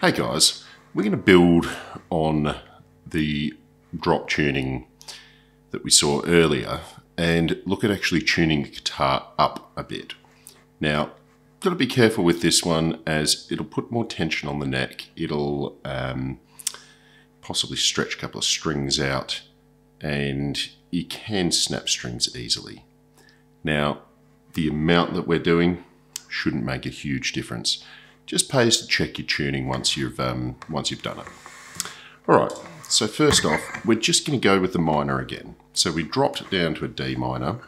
Hey guys, we're going to build on the drop tuning that we saw earlier and look at actually tuning the guitar up a bit. Now, got to be careful with this one as it'll put more tension on the neck, it'll possibly stretch a couple of strings out, and you can snap strings easily. Now, the amount that we're doing shouldn't make a huge difference. Just pays to check your tuning once you've done it. All right, so first off, we're just going to go with the minor again. So we dropped it down to a D minor,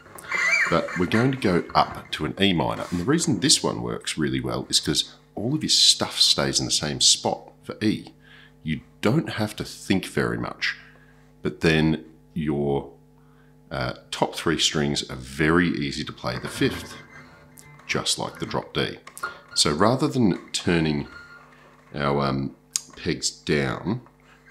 but we're going to go up to an E minor. And the reason this one works really well is because all of your stuff stays in the same spot for E. You don't have to think very much, but then your top three strings are very easy to play the fifth, just like the drop D. So rather than turning our pegs down,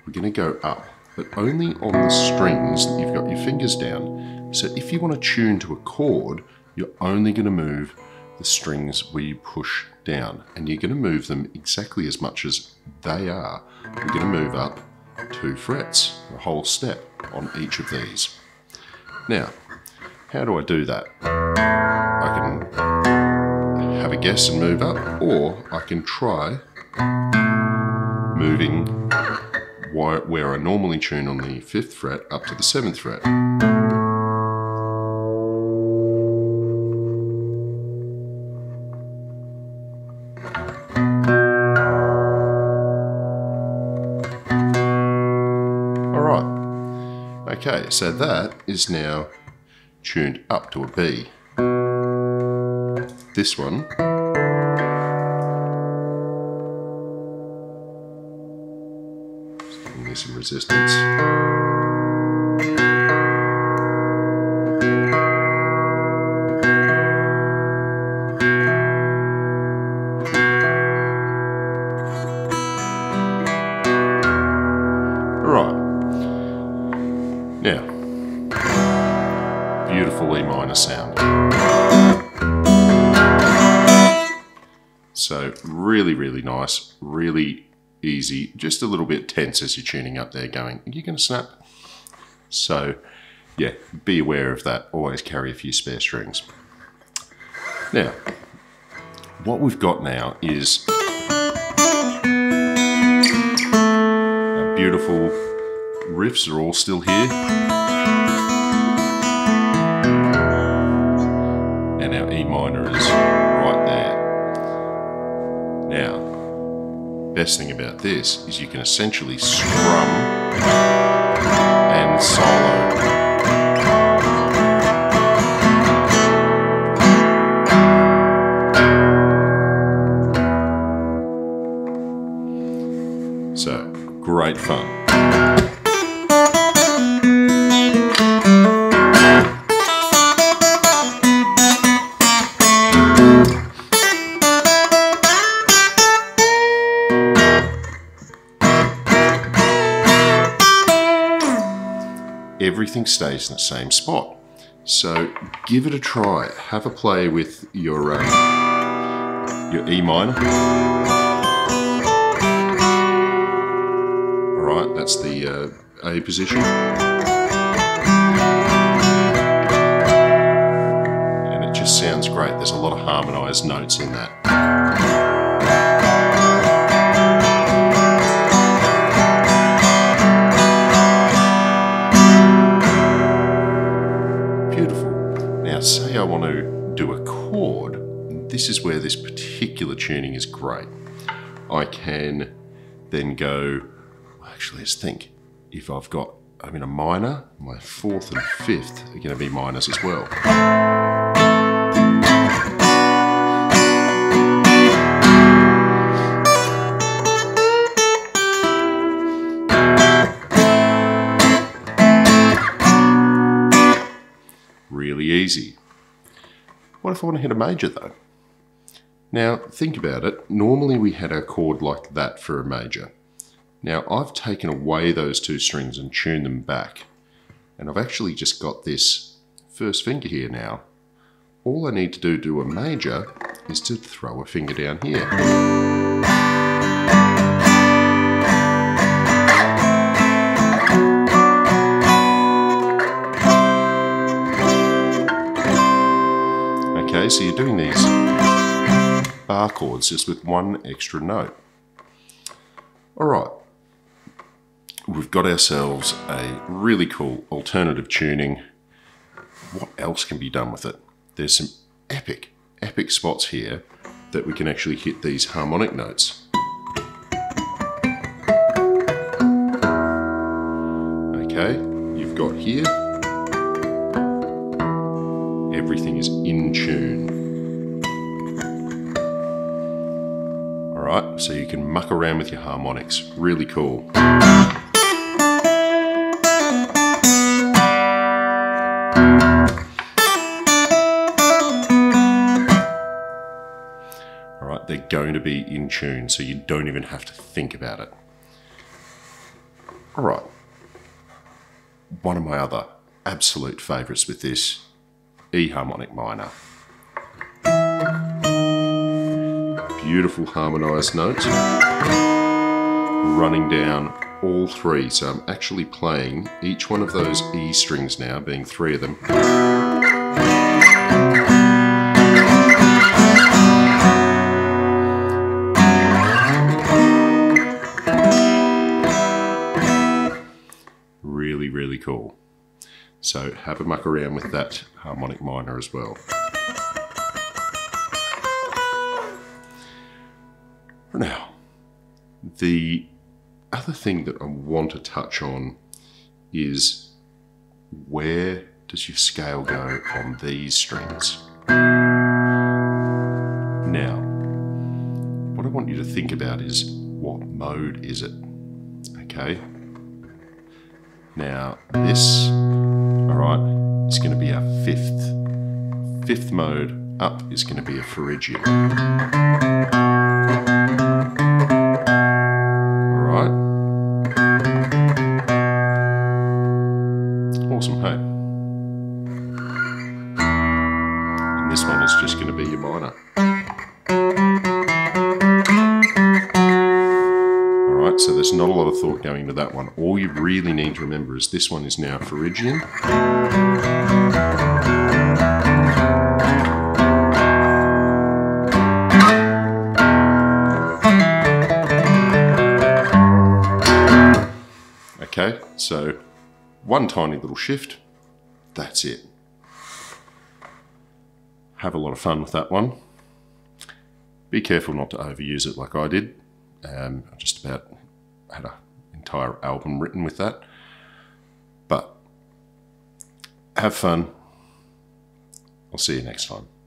we're going to go up, but only on the strings that you've got your fingers down. So if you want to tune to a chord, you're only going to move the strings where you push down, and you're going to move them exactly as much as they are. We're going to move up 2 frets, a whole step on each of these. Now, how do I do that? I can have a guess and move up, or I can try moving where I normally tune on the 5th fret up to the 7th fret. Alright, okay, so that is now tuned up to a B. This one giving me some resistance. Right. Now, beautiful E minor sound. So really, really nice, really easy, just a little bit tense as you're tuning up there going, are you going to snap? So yeah, be aware of that. Always carry a few spare strings. Now, what we've got now is our beautiful riffs are all still here. And our E minor is right there. Now, best thing about this is you can essentially strum and solo. So, great fun. Everything stays in the same spot. So give it a try. Have a play with your E minor. All right, that's the A position. And it just sounds great. There's a lot of harmonized notes in that. Say I want to do a chord, this is where this particular tuning is great. I can then go, actually let's think, if I've got, I'm in a minor, my 4th and 5th are going to be minors as well. Easy. What if I want to hit a major though? Now think about it, normally we had our chord like that for a major. Now I've taken away those 2 strings and tuned them back, and I've actually just got this first finger here now. All I need to do a major is to throw a finger down here. Okay, so you're doing these bar chords just with one extra note. All right, we've got ourselves a really cool alternative tuning. What else can be done with it? There's some epic spots here that we can actually hit these harmonic notes. Okay, you've got here, everything is in tune. All right, so you can muck around with your harmonics, really cool. All right, they're going to be in tune, so you don't even have to think about it. All right. One of my other absolute favourites with this, E harmonic minor. Beautiful harmonised notes, running down all three. So I'm actually playing each one of those E strings now, being three of them. Cool. So have a muck around with that harmonic minor as well. Now, the other thing that I want to touch on is where does your scale go on these strings? Now, what I want you to think about is what mode is it? Okay. Now this, all right, is going to be our fifth mode. Up is going to be a pharyngeal. All right, awesome, hey. And this one is just going to be your minor. So there's not a lot of thought going into that one. All you really need to remember is this one is now Phrygian. Okay, so one tiny little shift, that's it. Have a lot of fun with that one. Be careful not to overuse it like I did. I just about had an entire album written with that, but have fun. I'll see you next time.